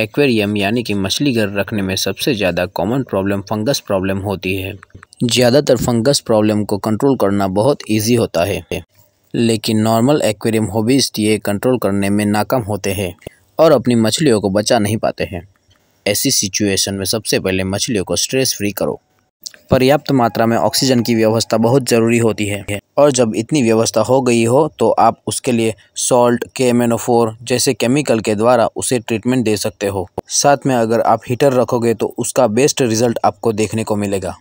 Aquarium यानी कि मछली घर रखने में सबसे ज़्यादा कॉमन प्रॉब्लम फंगस प्रॉब्लम होती है। ज़्यादातर फंगस प्रॉब्लम को कंट्रोल करना बहुत ईजी होता है, लेकिन नॉर्मल एक्वेरियम होबिस्ट ये कंट्रोल करने में नाकाम होते हैं और अपनी मछलियों को बचा नहीं पाते हैं। ऐसी सिचुएशन में सबसे पहले मछलियों को स्ट्रेस फ्री करो। पर्याप्त मात्रा में ऑक्सीजन की व्यवस्था बहुत ज़रूरी होती है और जब इतनी व्यवस्था हो गई हो तो आप उसके लिए सॉल्ट, KMnO4 जैसे केमिकल के द्वारा उसे ट्रीटमेंट दे सकते हो। साथ में अगर आप हीटर रखोगे तो उसका बेस्ट रिजल्ट आपको देखने को मिलेगा।